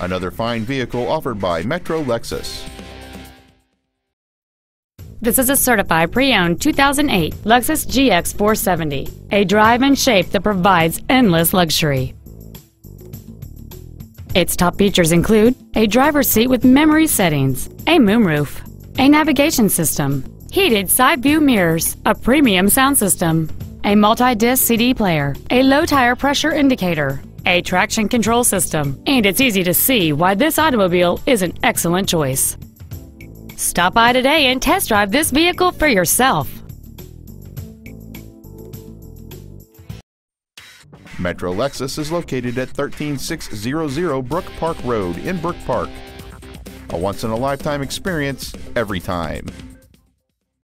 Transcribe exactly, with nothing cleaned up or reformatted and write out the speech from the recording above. Another fine vehicle offered by Metro Lexus. This is a certified pre-owned two thousand eight Lexus G X four seventy, a drive and shape that provides endless luxury. Its top features include a driver's seat with memory settings, a moonroof, a navigation system, heated side view mirrors, a premium sound system, a multi-disc C D player, a low tire pressure indicator, a traction control system, and it's easy to see why this automobile is an excellent choice. Stop by today and test drive this vehicle for yourself. Metro Lexus is located at thirteen six hundred Brook Park Road in Brook Park. A once-in-a-lifetime experience every time.